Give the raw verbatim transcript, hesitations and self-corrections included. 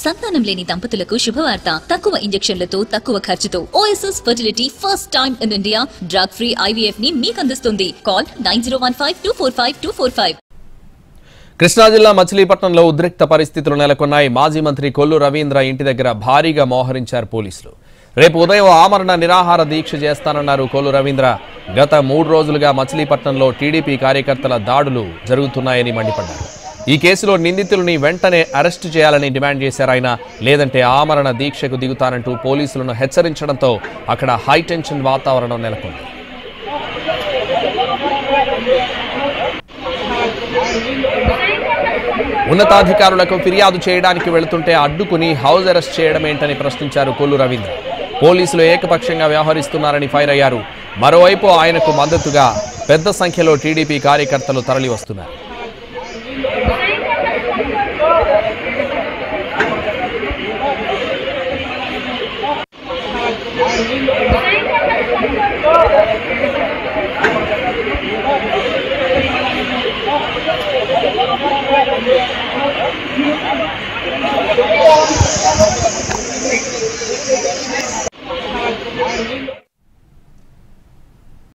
సంతానం లేని దంపతులకు శుభవార్త తక్కువ ఇంజెక్షన్లతో తక్కువ ఖర్చుతో OSS fertility first time in India drug free IVF ని మీకు అందిస్తుంది call nine zero one five two four five two four five Krishna జిల్లా మచిలీపట్నంలో ఉద్రిక్త పరిస్థితులు నెలకొన్నాయి మాజీ మంత్రి కొల్లు రవీంద్ర ఇంటి దగ్గర భారీగా మోహరించారు పోలీసులు రేపు ఉదయం ఆమరణ నిరాహార దీక్ష చేస్తానన్నారు కొల్లు రవీంద్ర గత మూడు రోజులుగా మచిలీపట్నంలో టీడీపీ కార్యకర్తల దాడులు జరుగుతున్నాయని మండిపడ్డారు ఈ కేసులో నిందితుల్ని వెంటనే అరెస్ట్ చేయాలని డిమాండ్ చేశారు ఆయన లేదంటే ఆమరణ దీక్షకు దిగుతారంటూ పోలీసులను హెచ్చరించడంతో అక్కడ హై టెన్షన్ వాతావరణం నెలకొంది ఉన్నతాధికారులకు ఫిర్యాదు చేయడానికి వెళుతుంటే అడ్డుకుని హౌస్ అరెస్ట్ చేయడమేంటని ప్రశ్నించారు కొల్లు రవీంద్ర పోలీసులు ఏకపక్షంగా వ్యవహరిస్తున్నారని ఫైర్ అయ్యారు మరోవైపు ఆయనకు మద్దతుగా పెద్ద సంఖ్యలో టీడీపీ కార్యకర్తలు తరలి వస్తున్నారు